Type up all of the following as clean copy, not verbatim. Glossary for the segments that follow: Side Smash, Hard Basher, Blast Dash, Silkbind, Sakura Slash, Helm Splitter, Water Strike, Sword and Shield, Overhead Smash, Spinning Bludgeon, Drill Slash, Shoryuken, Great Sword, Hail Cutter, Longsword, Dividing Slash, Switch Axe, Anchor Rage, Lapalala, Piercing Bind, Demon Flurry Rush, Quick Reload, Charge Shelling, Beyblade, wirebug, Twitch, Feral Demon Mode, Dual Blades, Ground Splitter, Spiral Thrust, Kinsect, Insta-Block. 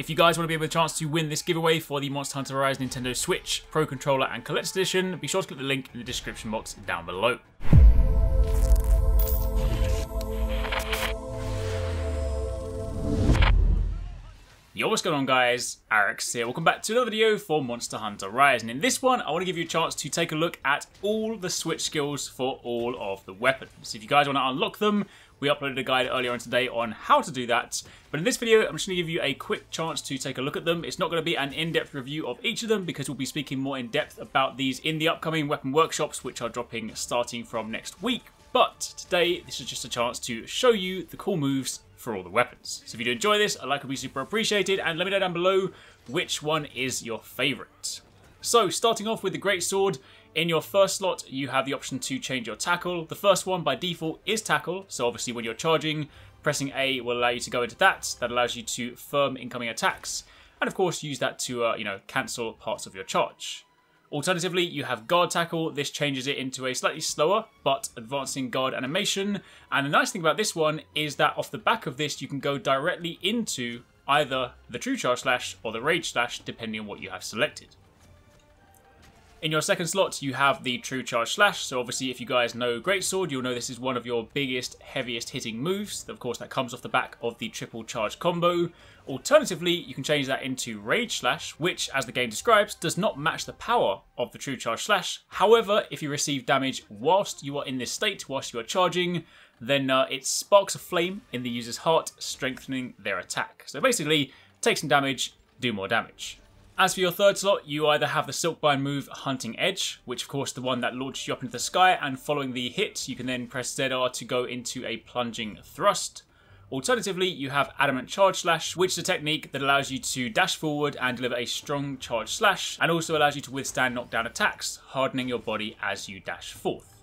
If you guys want to be able to chance to win this giveaway for the Monster Hunter Rise Nintendo Switch Pro Controller and Collector's Edition, be sure to click the link in the description box down below. Yo, what's going on guys, Arix here, welcome back to another video for Monster Hunter Rise, and in this one I want to give you a chance to take a look at all the Switch skills for all of the weapons. So if you guys want to unlock them, we uploaded a guide earlier on today on how to do that, but in this video I'm just going to give you a quick chance to take a look at them. It's not going to be an in-depth review of each of them because we'll be speaking more in depth about these in the upcoming weapon workshops, which are dropping starting from next week, but today this is just a chance to show you the cool moves for all the weapons. So if you do enjoy this, a like would be super appreciated, and let me know down below which one is your favourite. So starting off with the Greatsword, in your first slot, you have the option to change your tackle. The first one by default is tackle, so obviously when you're charging, pressing A will allow you to go into that. That allows you to firm incoming attacks, and of course use that to cancel parts of your charge. Alternatively, you have guard tackle. This changes it into a slightly slower but advancing guard animation. And the nice thing about this one is that off the back of this, you can go directly into either the true charge slash or the rage slash, depending on what you have selected. In your second slot, you have the True Charge Slash. So obviously, if you guys know Greatsword, you'll know this is one of your biggest, heaviest hitting moves. Of course, that comes off the back of the triple charge combo. Alternatively, you can change that into Rage Slash, which, as the game describes, does not match the power of the True Charge Slash. However, if you receive damage whilst you are in this state, whilst you are charging, then it sparks a flame in the user's heart, strengthening their attack. So basically, take some damage, do more damage. As for your third slot, you either have the Silkbind move Hunting Edge, which of course the one that launches you up into the sky, and following the hit you can then press ZR to go into a Plunging Thrust. Alternatively, you have Adamant Charge Slash, which is a technique that allows you to dash forward and deliver a strong charge slash, and also allows you to withstand knockdown attacks, hardening your body as you dash forth.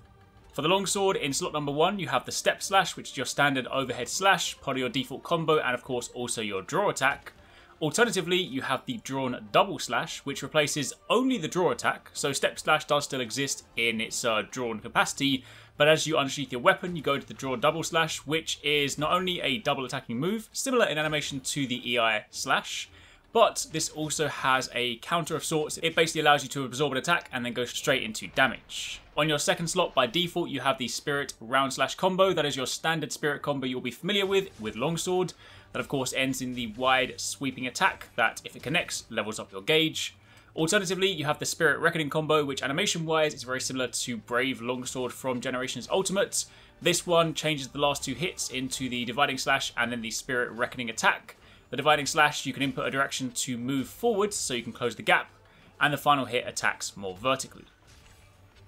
For the Longsword, in slot number 1, you have the Step Slash, which is your standard overhead slash, part of your default combo, and of course also your draw attack. Alternatively, you have the Drawn Double Slash, which replaces only the draw attack, so Step Slash does still exist in its drawn capacity, but as you unsheath your weapon, you go to the Draw Double Slash, which is not only a double attacking move, similar in animation to the EI slash, but this also has a counter of sorts. It basically allows you to absorb an attack and then go straight into damage. On your second slot, by default, you have the Spirit Round Slash combo. That is your standard Spirit combo you'll be familiar with Longsword. That of course ends in the wide sweeping attack that, if it connects, levels up your gauge. Alternatively, you have the Spirit Reckoning combo, which animation-wise is very similar to Brave Longsword from Generations Ultimate. This one changes the last two hits into the Dividing Slash and then the Spirit Reckoning attack. The Dividing Slash, you can input a direction to move forward so you can close the gap, and the final hit attacks more vertically.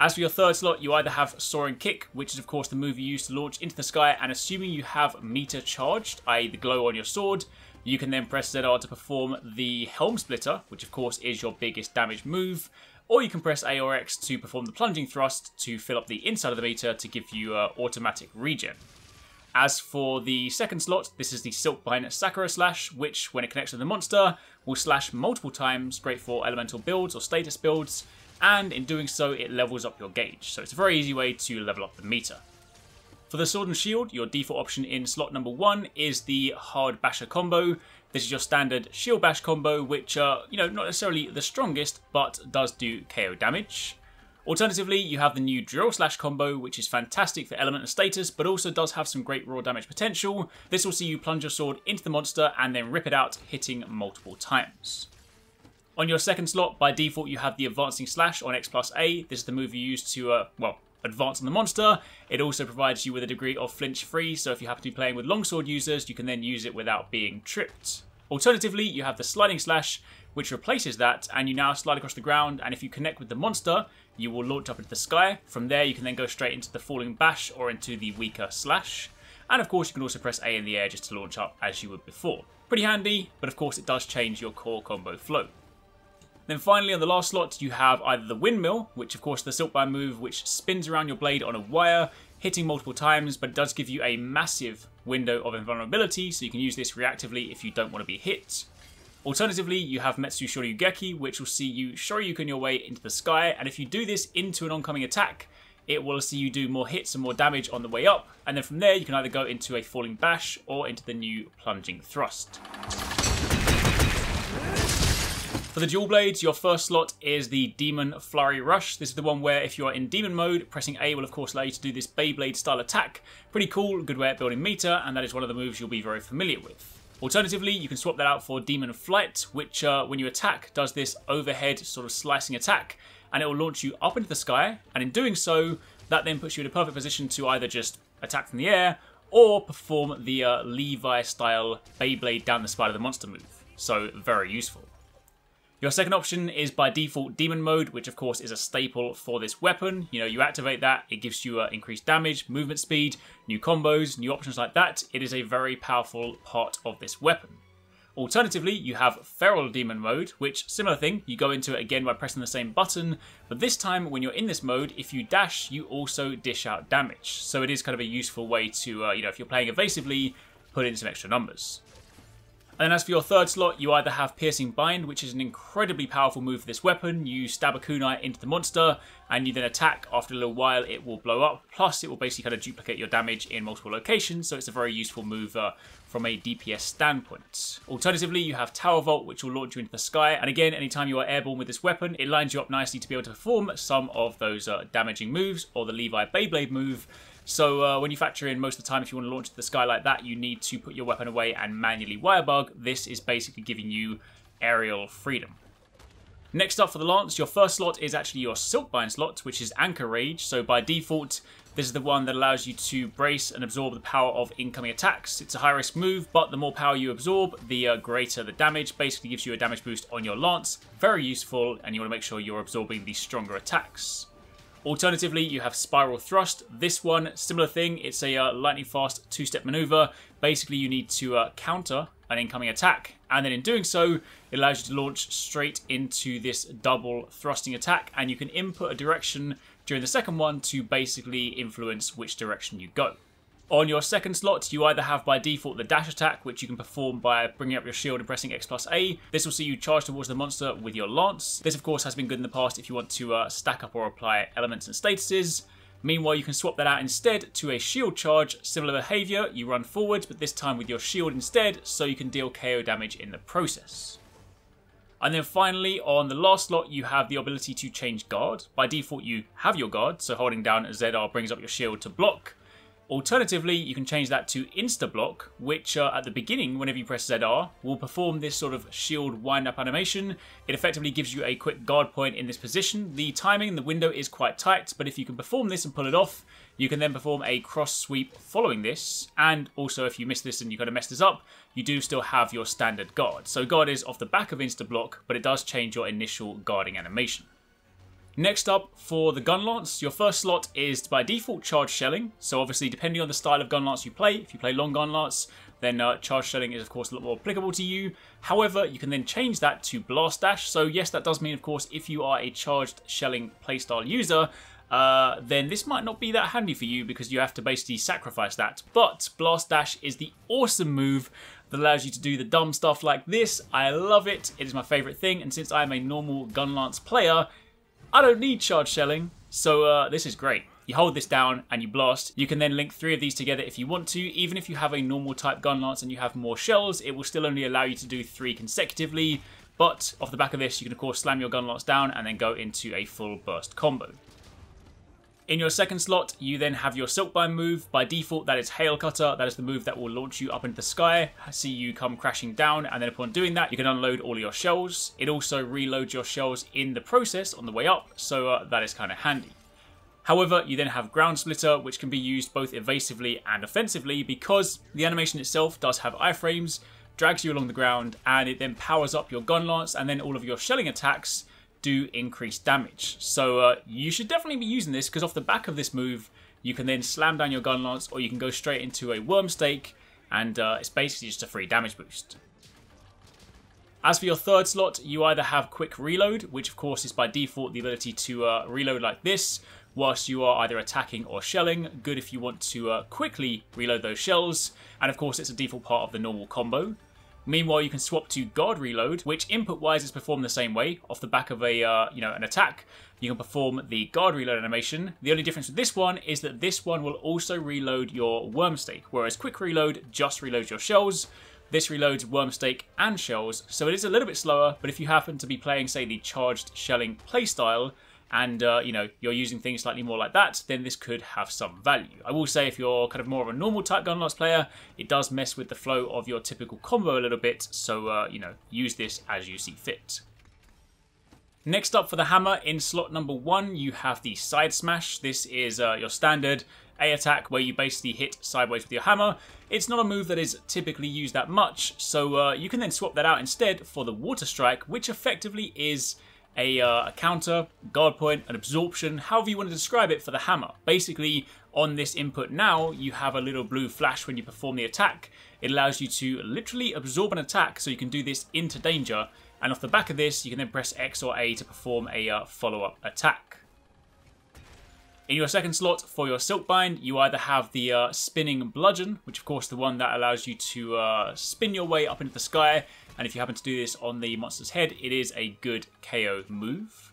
As for your third slot, you either have Soaring Kick, which is of course the move you use to launch into the sky, and assuming you have meter charged, i.e. the glow on your sword, you can then press ZR to perform the Helm Splitter, which of course is your biggest damage move, or you can press A or X to perform the Plunging Thrust to fill up the inside of the meter to give you automatic regen. As for the second slot, this is the Silkbind Sakura Slash, which, when it connects with the monster, will slash multiple times straight for elemental builds or status builds, and in doing so, it levels up your gauge. So it's a very easy way to level up the meter. For the Sword and Shield, your default option in slot number 1 is the Hard Basher combo. This is your standard Shield Bash combo, which, not necessarily the strongest, but does do KO damage. Alternatively, you have the new Drill Slash combo, which is fantastic for element and status, but also does have some great raw damage potential. This will see you plunge your sword into the monster and then rip it out, hitting multiple times. On your second slot, by default, you have the Advancing Slash on X plus A. This is the move you use to, advance on the monster. It also provides you with a degree of flinch free, so if you happen to be playing with Longsword users, you can then use it without being tripped. Alternatively, you have the Sliding Slash, which replaces that, and you now slide across the ground, and if you connect with the monster, you will launch up into the sky. From there, you can then go straight into the Falling Bash or into the weaker slash. And of course, you can also press A in the air just to launch up as you would before. Pretty handy, but of course it does change your core combo flow. Then finally, on the last slot, you have either the Windmill, which of course the Silkbind move, which spins around your blade on a wire, hitting multiple times, but it does give you a massive window of invulnerability, so you can use this reactively if you don't want to be hit. Alternatively, you have Metsu Shoryugeki, which will see you Shoryuken your way into the sky, and if you do this into an oncoming attack, it will see you do more hits and more damage on the way up, and then from there you can either go into a Falling Bash or into the new Plunging Thrust. For the dual blades, your first slot is the Demon Flurry Rush. This is the one where if you are in demon mode, pressing A will of course allow you to do this Beyblade style attack. Pretty cool, good way at building meter, and that is one of the moves you'll be very familiar with. Alternatively, you can swap that out for Demon Flight, which when you attack does this overhead sort of slicing attack, and it will launch you up into the sky, and in doing so, that then puts you in a perfect position to either just attack from the air, or perform the Levi-style Beyblade down the spine of the monster move. So, very useful. Your second option is by default Demon Mode, which of course is a staple for this weapon. You know, you activate that, it gives you increased damage, movement speed, new combos, new options like that. It is a very powerful part of this weapon. Alternatively, you have Feral Demon Mode, which, similar thing, you go into it again by pressing the same button, but this time when you're in this mode, if you dash, you also dish out damage. So it is kind of a useful way to, you know, if you're playing evasively, put in some extra numbers. And then as for your third slot, you either have Piercing Bind, which is an incredibly powerful move for this weapon. You stab a kunai into the monster, and you then attack. After a little while, it will blow up. Plus, it will basically kind of duplicate your damage in multiple locations, so it's a very useful move from a DPS standpoint. Alternatively, you have Tower Vault, which will launch you into the sky. And again, anytime you are airborne with this weapon, it lines you up nicely to be able to perform some of those damaging moves, or the Levi Beyblade move. So when you factor in most of the time, if you want to launch to the sky like that, you need to put your weapon away and manually wirebug. This is basically giving you aerial freedom. Next up for the Lance, your first slot is actually your Silkbind slot, which is Anchor Rage. So by default, this is the one that allows you to brace and absorb the power of incoming attacks. It's a high-risk move, but the more power you absorb, the greater the damage. Basically gives you a damage boost on your Lance. Very useful, and you want to make sure you're absorbing the stronger attacks. Alternatively, you have Spiral Thrust. This one, similar thing, it's a lightning fast two-step maneuver. Basically, you need to counter an incoming attack, and then in doing so, it allows you to launch straight into this double thrusting attack, and you can input a direction during the second one to basically influence which direction you go. On your second slot, you either have by default the dash attack, which you can perform by bringing up your shield and pressing X plus A. This will see you charge towards the monster with your Lance. This, of course, has been good in the past if you want to stack up or apply elements and statuses. Meanwhile, you can swap that out instead to a shield charge. Similar behavior, you run forward, but this time with your shield instead, so you can deal KO damage in the process. And then finally, on the last slot, you have the ability to change guard. By default, you have your guard, so holding down ZR brings up your shield to block. Alternatively, you can change that to Insta-Block, which at the beginning, whenever you press ZR, will perform this sort of shield wind-up animation. It effectively gives you a quick guard point in this position. The timing, the window is quite tight, but if you can perform this and pull it off, you can then perform a cross sweep following this. And also, if you miss this and you kind of mess this up, you do still have your standard guard. So guard is off the back of Insta-Block, but it does change your initial guarding animation. Next up, for the Gunlance, your first slot is by default Charge Shelling. So obviously, depending on the style of Gunlance you play, if you play Long Gunlance, then Charge Shelling is of course a lot more applicable to you. However, you can then change that to Blast Dash. So yes, that does mean of course if you are a Charged Shelling playstyle user, then this might not be that handy for you because you have to basically sacrifice that. But Blast Dash is the awesome move that allows you to do the dumb stuff like this. I love it. It is my favorite thing. And since I am a normal Gunlance player, I don't need Charge Shelling, so this is great. You hold this down and you blast. You can then link three of these together if you want to. Even if you have a normal type Gunlance and you have more shells, it will still only allow you to do three consecutively. But off the back of this, you can of course slam your Gunlance down and then go into a full burst combo. In your second slot, you then have your Silkbind move. By default, that is Hail Cutter. That is the move that will launch you up into the sky, see you come crashing down, and then upon doing that, you can unload all your shells. It also reloads your shells in the process on the way up, so that is kind of handy. However, you then have Ground Splitter, which can be used both evasively and offensively because the animation itself does have iframes, drags you along the ground, and it then powers up your Gunlance, and then all of your shelling attacks do increased damage. So you should definitely be using this because off the back of this move, you can then slam down your Gunlance or you can go straight into a Wyrmstake and it's basically just a free damage boost. As for your third slot, you either have Quick Reload, which of course is by default the ability to reload like this whilst you are either attacking or shelling. Good if you want to quickly reload those shells, and of course it's a default part of the normal combo. Meanwhile, you can swap to Guard Reload, which input-wise is performed the same way. Off the back of a, an attack, you can perform the Guard Reload animation. The only difference with this one is that this one will also reload your Wyrmstake, whereas Quick Reload just reloads your shells. This reloads Wyrmstake and shells, so it is a little bit slower, but if you happen to be playing, say, the Charged Shelling playstyle, and you know, you're using things slightly more like that, then this could have some value. I will say if you're kind of more of a normal type Gunlance player, it does mess with the flow of your typical combo a little bit, so you know, use this as you see fit. Next up for the Hammer, in slot number 1, you have the Side Smash. This is your standard A attack where you basically hit sideways with your hammer. It's not a move that is typically used that much, so you can then swap that out instead for the Water Strike, which effectively is a counter, guard point, an absorption, however you want to describe it for the hammer. Basically, on this input now, you have a little blue flash when you perform the attack. It allows you to literally absorb an attack, so you can do this into danger, and off the back of this, you can then press X or A to perform a follow-up attack. In your second slot for your Silkbind, you either have the Spinning Bludgeon, which of course the one that allows you to spin your way up into the sky, and if you happen to do this on the monster's head, it is a good KO move.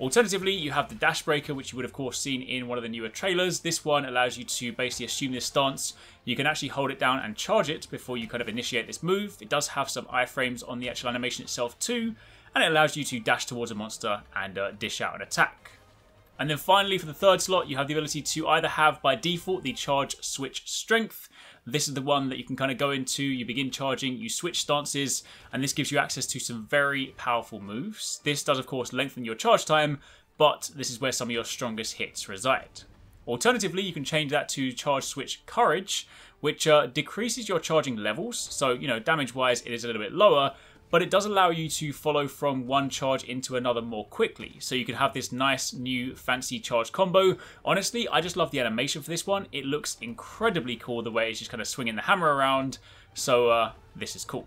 Alternatively, you have the Dash Breaker, which you would of course seen in one of the newer trailers. This one allows you to basically assume this stance. You can actually hold it down and charge it before you kind of initiate this move. It does have some iframes on the actual animation itself too, and it allows you to dash towards a monster and dish out an attack. And then finally, for the third slot, you have the ability to either have, by default, the Charge Switch Strength. This is the one that you can kind of go into, you begin charging, you switch stances, and this gives you access to some very powerful moves. This does, of course, lengthen your charge time, but this is where some of your strongest hits reside. Alternatively, you can change that to Charge Switch Courage, which decreases your charging levels, so, you know, damage-wise, it is a little bit lower, but it does allow you to follow from one charge into another more quickly. So you can have this nice new fancy charge combo. Honestly, I just love the animation for this one. It looks incredibly cool the way it's just kind of swinging the hammer around. So this is cool.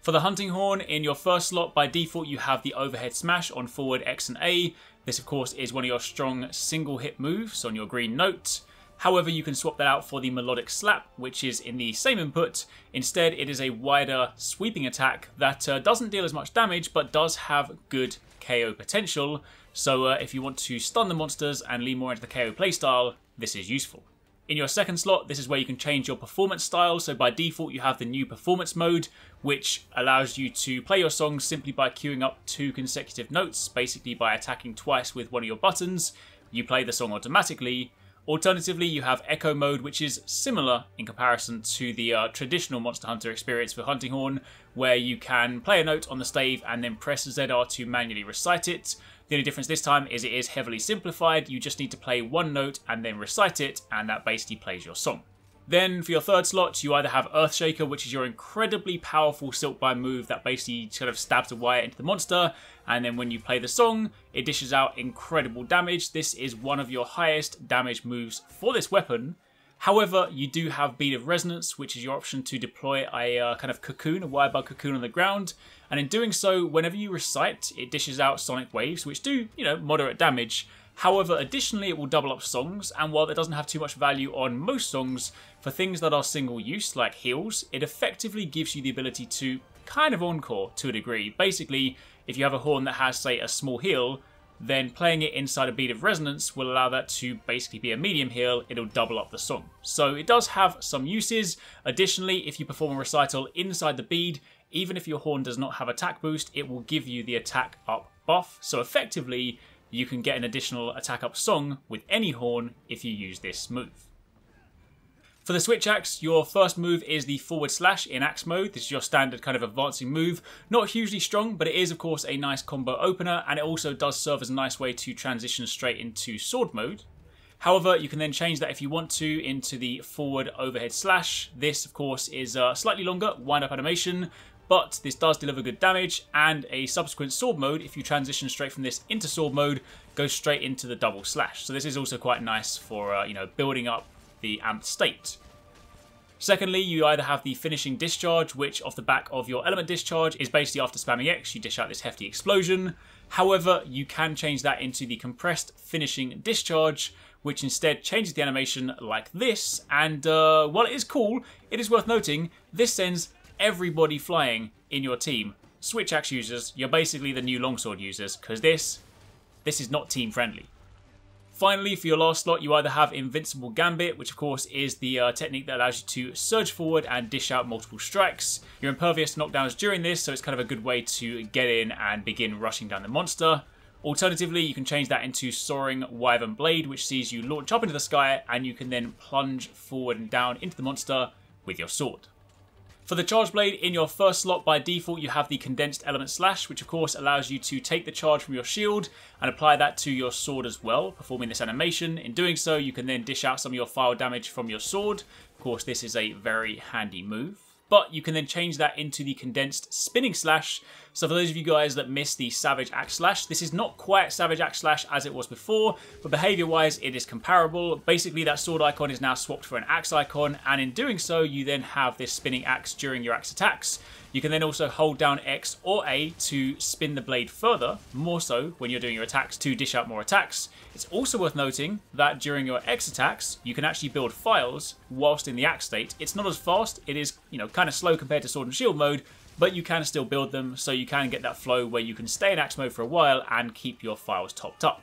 For the Hunting Horn, in your first slot, by default, you have the Overhead Smash on forward X and A. This, of course, is one of your strong single hit moves on your green note. However, you can swap that out for the Melodic Slap, which is in the same input. Instead, it is a wider sweeping attack that doesn't deal as much damage, but does have good KO potential. So if you want to stun the monsters and lean more into the KO playstyle, this is useful. In your second slot, this is where you can change your performance style. So by default, you have the new performance mode, which allows you to play your song simply by queuing up 2 consecutive notes, basically by attacking twice with one of your buttons. You play the song automatically. Alternatively, you have Echo Mode, which is similar in comparison to the traditional Monster Hunter experience for Hunting Horn, where you can play a note on the stave and then press ZR to manually recite it. The only difference this time is it is heavily simplified. You just need to play one note and then recite it, and that basically plays your song. Then for your third slot, you either have Earthshaker, which is your incredibly powerful Silkbind move that basically sort of stabs a wire into the monster, and then when you play the song, it dishes out incredible damage. This is one of your highest damage moves for this weapon. However, you do have Beat of Resonance, which is your option to deploy a kind of cocoon, a wire bug cocoon on the ground, and in doing so, whenever you recite, it dishes out sonic waves, which do, you know, moderate damage. However, additionally, it will double up songs, and while that doesn't have too much value on most songs, for things that are single use, like heals, it effectively gives you the ability to kind of encore to a degree. Basically, if you have a horn that has, say, a small heal, then playing it inside a Beat of Resonance will allow that to basically be a medium heal. It'll double up the song. So it does have some uses. Additionally, if you perform a recital inside the bead, even if your horn does not have attack boost, it will give you the attack up buff. So effectively, you can get an additional attack up song with any horn if you use this move. For the Switch Axe, your first move is the forward slash in axe mode. This is your standard kind of advancing move. Not hugely strong, but it is of course a nice combo opener, and it also does serve as a nice way to transition straight into sword mode. However, you can then change that if you want to into the forward overhead slash. This of course is a slightly longer wind up animation, but this does deliver good damage, and a subsequent sword mode, if you transition straight from this into sword mode, goes straight into the double slash. So this is also quite nice for you know, building up the amped state. Secondly, you either have the finishing discharge, which off the back of your element discharge is basically after spamming X, you dish out this hefty explosion. However, you can change that into the compressed finishing discharge, which instead changes the animation like this, and while it is cool, it is worth noting, this sends everybody flying in your team. Switch Axe users, you're basically the new Longsword users, because this is not team friendly. Finally, for your last slot, you either have Invincible Gambit, which of course is the technique that allows you to surge forward and dish out multiple strikes. You're impervious to knockdowns during this, so it's kind of a good way to get in and begin rushing down the monster. Alternatively, you can change that into Soaring Wyvern Blade, which sees you launch up into the sky, and you can then plunge forward and down into the monster with your sword. For the Charge Blade, in your first slot by default you have the Condensed Element Slash, which of course allows you to take the charge from your shield and apply that to your sword as well, performing this animation. In doing so, you can then dish out some of your fire damage from your sword. Of course, this is a very handy move. But you can then change that into the Condensed Spinning Slash. So for those of you guys that missed the Savage Axe Slash, this is not quite Savage Axe Slash as it was before, but behavior-wise it is comparable. Basically, that sword icon is now swapped for an axe icon, and in doing so, you then have this spinning axe during your axe attacks. You can then also hold down X or A to spin the blade further, more so when you're doing your attacks to dish out more attacks. It's also worth noting that during your X attacks, you can actually build files whilst in the axe state. It's not as fast, it is, kind of slow compared to sword and shield mode, but you can still build them, so you can get that flow where you can stay in axe mode for a while and keep your files topped up.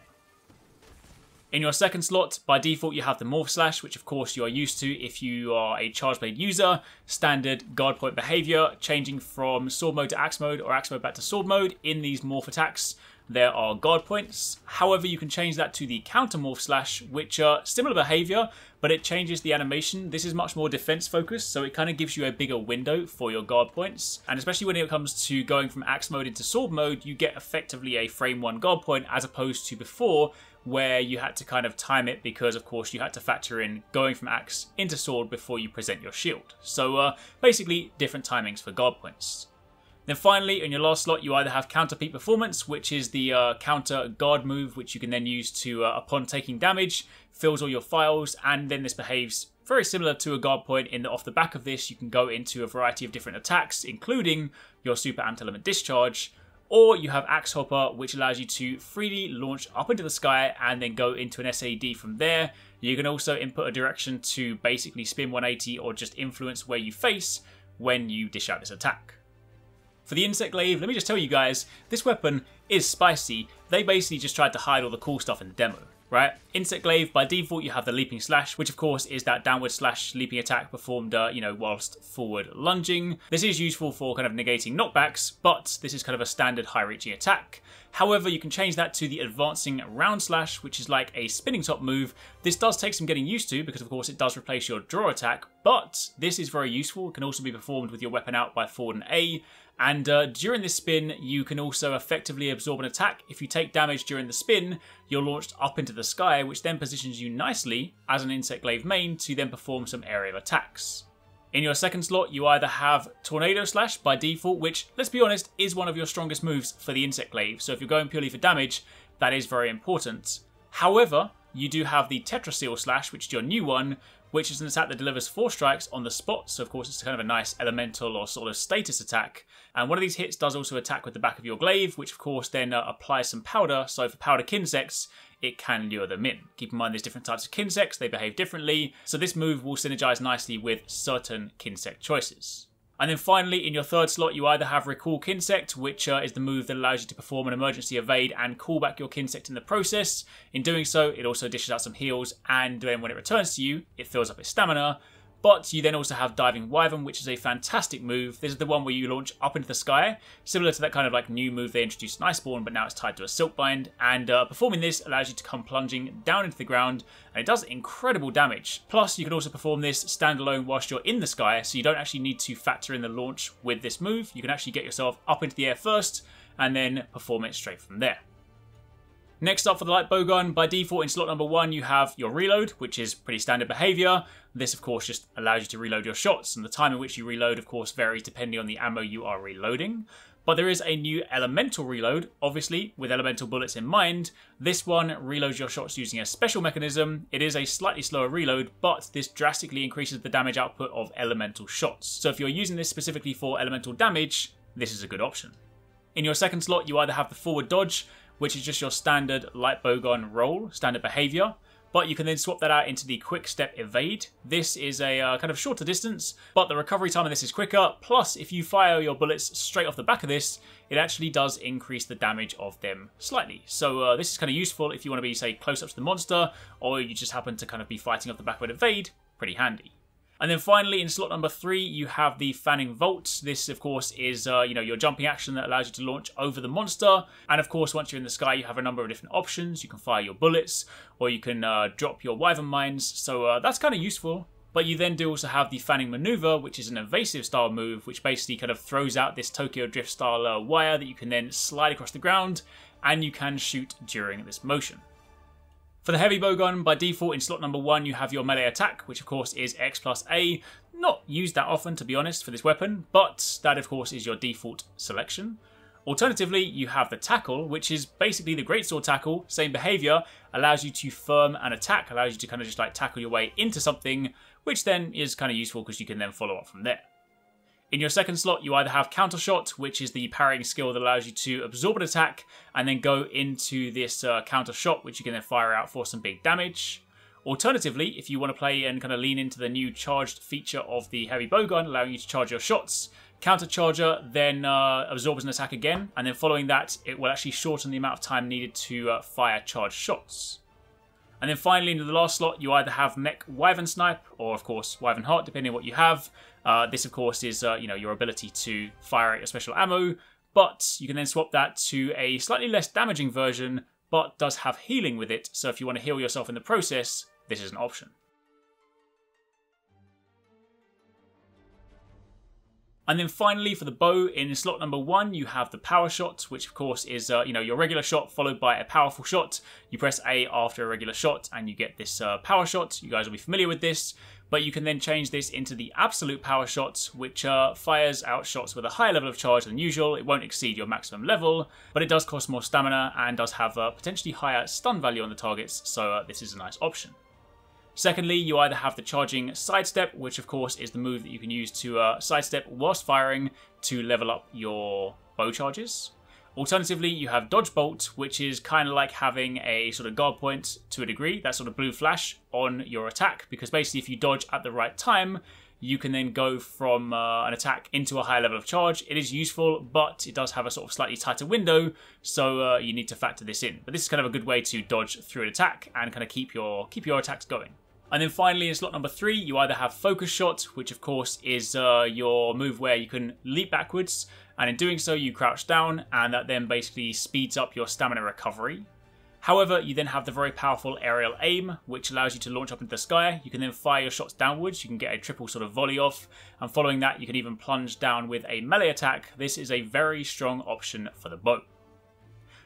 In your second slot, by default, you have the Morph Slash, which of course you are used to if you are a Charge Blade user. Standard guard point behavior, changing from sword mode to axe mode or axe mode back to sword mode. In these morph attacks, there are guard points. However, you can change that to the Counter Morph Slash, which are similar behavior, but it changes the animation. This is much more defense focused, so it kind of gives you a bigger window for your guard points. And especially when it comes to going from axe mode into sword mode, you get effectively a frame 1 guard point as opposed to before, where you had to kind of time it because, of course, you had to factor in going from axe into sword before you present your shield. So basically, different timings for guard points. Then finally, in your last slot, you either have Counter Peak Performance, which is the counter guard move, which you can then use to, upon taking damage, fills all your files, and then this behaves very similar to a guard point in that off the back of this, you can go into a variety of different attacks, including your Super Amped Element Discharge. Or you have Axe Hopper, which allows you to freely launch up into the sky and then go into an SAD from there. You can also input a direction to basically spin 180 or just influence where you face when you dish out this attack. For the Insect Glaive, let me just tell you guys, this weapon is spicy. They basically just tried to hide all the cool stuff in the demo, right? Insect Glaive, by default, you have the Leaping Slash, which of course is that downward slash leaping attack performed, whilst forward lunging. This is useful for kind of negating knockbacks, but this is kind of a standard high-reaching attack. However, you can change that to the Advancing Round Slash, which is like a spinning top move. This does take some getting used to because, of course, it does replace your draw attack, but this is very useful. It can also be performed with your weapon out by forward and A. And during this spin, you can also effectively absorb an attack. If you take damage during the spin, you're launched up into the sky, which then positions you nicely as an Insect Glaive main to then perform some area of attacks. In your second slot, you either have Tornado Slash by default, which, let's be honest, is one of your strongest moves for the Insect Glaive. So if you're going purely for damage, that is very important. However, you do have the Tetrasil Slash, which is your new one, which is an attack that delivers 4 strikes on the spot. So of course, it's kind of a nice elemental or sort of status attack. And one of these hits does also attack with the back of your glaive, which of course then applies some powder. So for powder kinsects, it can lure them in. Keep in mind there's different types of kinsects, they behave differently. So this move will synergize nicely with certain kinsect choices. And then finally, in your third slot, you either have Recall Kinsect, which is the move that allows you to perform an emergency evade and call back your Kinsect in the process. In doing so, it also dishes out some heals, and then when it returns to you, it fills up its stamina. But you then also have Diving Wyvern, which is a fantastic move. This is the one where you launch up into the sky, similar to that kind of like new move they introduced in Iceborne, but now it's tied to a Silkbind. And performing this allows you to come plunging down into the ground, and it does incredible damage. Plus, you can also perform this standalone whilst you're in the sky, so you don't actually need to factor in the launch with this move. You can actually get yourself up into the air first, and then perform it straight from there. Next up for the light bowgun, by default in slot number 1 you have your reload, which is pretty standard behavior. This of course just allows you to reload your shots, and the time in which you reload of course varies depending on the ammo you are reloading. But there is a new elemental reload, obviously with elemental bullets in mind. This one reloads your shots using a special mechanism. It is a slightly slower reload, but this drastically increases the damage output of elemental shots. So if you're using this specifically for elemental damage, this is a good option. In your second slot you either have the forward dodge, which is just your standard light bowgun roll, standard behavior. but you can then swap that out into the Quick Step Evade. This is a kind of shorter distance, but the recovery time of this is quicker, plus if you fire your bullets straight off the back of this, it actually does increase the damage of them slightly. So this is kind of useful if you want to be, say, close up to the monster, or you just happen to kind of be fighting off the back of an evade. Pretty handy. And then finally, in slot number 3, you have the Fanning Vault. This, of course, is your jumping action that allows you to launch over the monster. And of course, once you're in the sky, you have a number of different options. You can fire your bullets, or you can drop your wyvern mines. So that's kind of useful. But you then do also have the Fanning Maneuver, which is an evasive style move, which basically kind of throws out this Tokyo Drift style wire that you can then slide across the ground, and you can shoot during this motion. For the heavy bowgun, by default in slot number 1 you have your melee attack, which of course is X+A. Not used that often, to be honest, for this weapon, but that of course is your default selection. Alternatively, you have the tackle, which is basically the Greatsword tackle, same behaviour, allows you to firm an attack, allows you to kind of just like tackle your way into something, which then is kind of useful because you can then follow up from there. In your second slot, you either have Counter Shot, which is the parrying skill that allows you to absorb an attack and then go into this counter shot, which you can then fire out for some big damage. Alternatively, if you want to play and kind of lean into the new charged feature of the heavy bowgun, allowing you to charge your shots, Counter Charger then absorbs an attack again, and then following that, it will actually shorten the amount of time needed to fire charged shots. And then finally, in the last slot, you either have Mech Wyvern Snipe, or of course Wyvern Heart, depending on what you have. This, of course, is your ability to fire at your special ammo, but you can then swap that to a slightly less damaging version, but does have healing with it. So if you want to heal yourself in the process, this is an option. And then finally, for the bow, in slot number 1, you have the power shot, which of course is your regular shot followed by a powerful shot. You press A after a regular shot and you get this power shot. You guys will be familiar with this, but you can then change this into the absolute power shot, which fires out shots with a higher level of charge than usual. It won't exceed your maximum level, but it does cost more stamina and does have a potentially higher stun value on the targets, so this is a nice option. Secondly, you either have the charging sidestep, which of course is the move that you can use to sidestep whilst firing to level up your bow charges. Alternatively, you have dodge bolt, which is kind of like having a sort of guard point to a degree, that sort of blue flash on your attack, because basically if you dodge at the right time, you can then go from an attack into a higher level of charge. It is useful, but it does have a sort of slightly tighter window, so you need to factor this in. But this is kind of a good way to dodge through an attack and kind of keep your attacks going. And then finally, in slot number 3, you either have Focus Shot, which of course is your move where you can leap backwards, and in doing so, you crouch down, and that then basically speeds up your stamina recovery. However, you then have the very powerful Aerial Aim, which allows you to launch up into the sky. You can then fire your shots downwards, you can get a triple sort of volley off, and following that, you can even plunge down with a melee attack. This is a very strong option for the bow.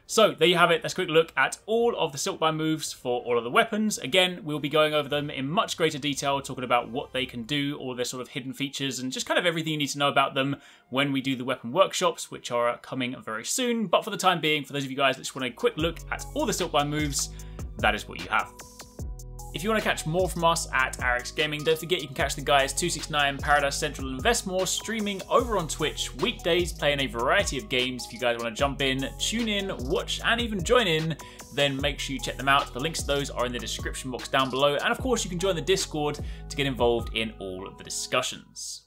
So there you have it, that's a quick look at all of the Silkbind moves for all of the weapons. Again, we'll be going over them in much greater detail, talking about what they can do, all their sort of hidden features, and just kind of everything you need to know about them when we do the weapon workshops, which are coming very soon. But for the time being, for those of you guys that just want a quick look at all the Silkbind moves, that is what you have. If you want to catch more from us at Arix Gaming, don't forget you can catch the guys 269, Paradise Central and Vestmore streaming over on Twitch weekdays, playing a variety of games. If you guys want to jump in, tune in, watch and even join in, then make sure you check them out. The links to those are in the description box down below, and of course you can join the Discord to get involved in all of the discussions.